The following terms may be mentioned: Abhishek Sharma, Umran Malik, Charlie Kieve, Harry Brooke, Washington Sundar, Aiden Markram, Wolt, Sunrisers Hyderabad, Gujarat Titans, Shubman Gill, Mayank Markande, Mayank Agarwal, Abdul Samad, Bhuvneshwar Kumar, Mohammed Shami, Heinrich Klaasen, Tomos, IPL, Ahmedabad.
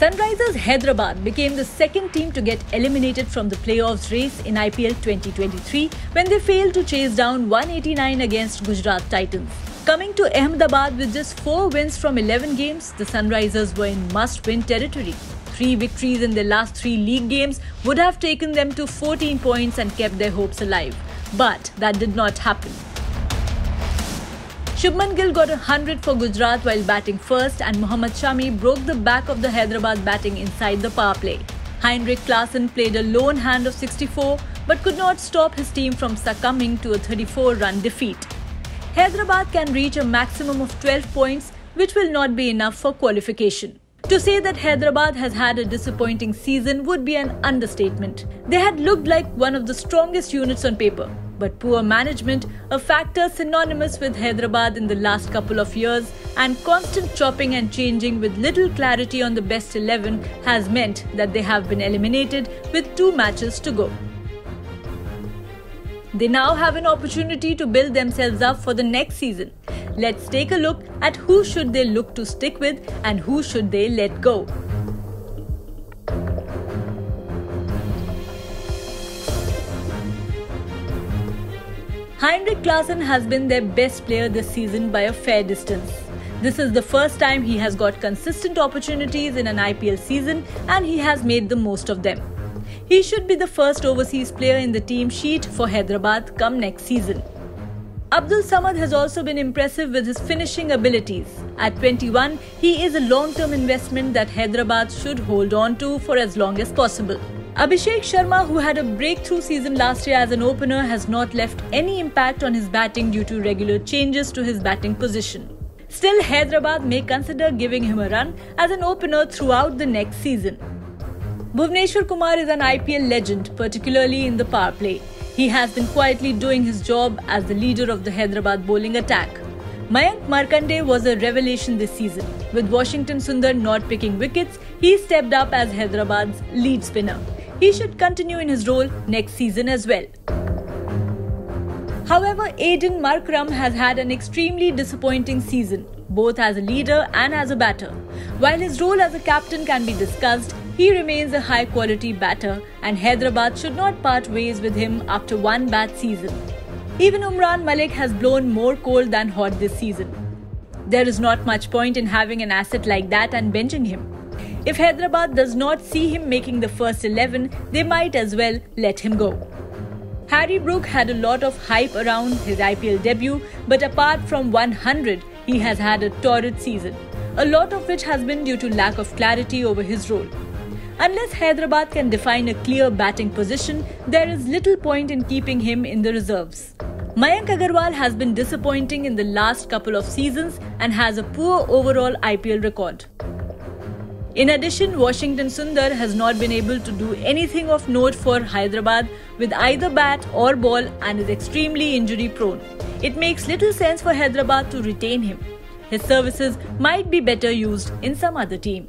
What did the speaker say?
Sunrisers Hyderabad became the second team to get eliminated from the playoffs race in IPL 2023 when they failed to chase down 189 against Gujarat Titans. Coming to Ahmedabad with just 4 wins from 11 games, the Sunrisers were in must-win territory. 3 victories in their last 3 league games would have taken them to 14 points and kept their hopes alive. But that did not happen. Shubman Gill got 100 for Gujarat while batting first, and Mohammed Shami broke the back of the Hyderabad batting inside the power play. Heinrich Klaasen played a lone hand of 64 but could not stop his team from succumbing to a 34-run defeat. Hyderabad can reach a maximum of 12 points, which will not be enough for qualification. To say that Hyderabad has had a disappointing season would be an understatement. They had looked like one of the strongest units on paper. But poor management, a factor synonymous with Hyderabad in the last couple of years, and constant chopping and changing with little clarity on the best 11 has meant that they have been eliminated with 2 matches to go. They now have an opportunity to build themselves up for the next season. Let's take a look at who should they look to stick with and who should they let go. Heinrich Klaasen has been their best player this season by a fair distance. This is the first time he has got consistent opportunities in an IPL season, and he has made the most of them. He should be the first overseas player in the team sheet for Hyderabad come next season. Abdul Samad has also been impressive with his finishing abilities. At 21, he is a long-term investment that Hyderabad should hold on to for as long as possible. Abhishek Sharma, who had a breakthrough season last year as an opener, has not left any impact on his batting due to regular changes to his batting position. Still, Hyderabad may consider giving him a run as an opener throughout the next season. Bhuvneshwar Kumar is an IPL legend, particularly in the power play. He has been quietly doing his job as the leader of the Hyderabad bowling attack. Mayank Markande was a revelation this season. With Washington Sundar not picking wickets, he stepped up as Hyderabad's lead spinner. He should continue in his role next season as well. However, Aiden Markram has had an extremely disappointing season, both as a leader and as a batter. While his role as a captain can be discussed, he remains a high-quality batter, and Hyderabad should not part ways with him after one bad season. Even Umran Malik has blown more cold than hot this season. There is not much point in having an asset like that and benching him. If Hyderabad does not see him making the first 11, they might as well let him go. Harry Brooke had a lot of hype around his IPL debut, but apart from 100, he has had a torrid season, a lot of which has been due to lack of clarity over his role. Unless Hyderabad can define a clear batting position, there is little point in keeping him in the reserves. Mayank Agarwal has been disappointing in the last couple of seasons and has a poor overall IPL record. In addition, Washington Sundar has not been able to do anything of note for Hyderabad with either bat or ball and is extremely injury prone. It makes little sense for Hyderabad to retain him. His services might be better used in some other team.